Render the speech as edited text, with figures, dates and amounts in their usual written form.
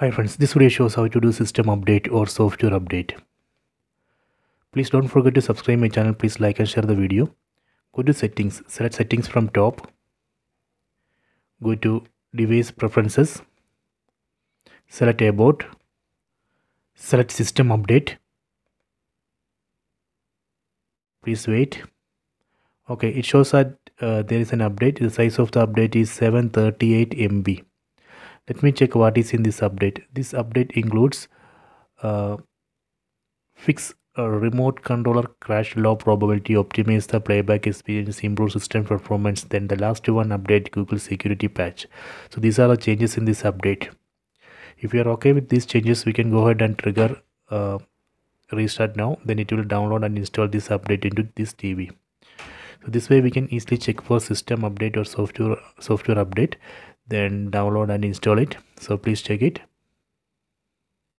Hi friends, this video shows how to do system update or software update. Please don't forget to subscribe my channel. Please like and share the video. Go to settings, select settings from top. Go to device preferences. Select about. Select system update. Please wait. Okay, it shows that there is an update. The size of the update is 738 MB. Let me check what is in this update. This update includes fix remote controller crash, low probability, optimize the playback experience, improve system performance. Then the last one, update Google security patch. So these are the changes in this update. If you are okay with these changes, we can go ahead and trigger restart now. Then it will download and install this update into this TV. So this way we can easily check for system update or software update. Then download and install it. So please check it.